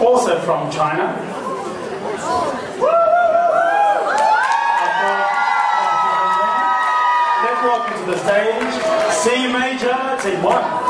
also from China. Let's welcome to the stage, C Major, Team 1.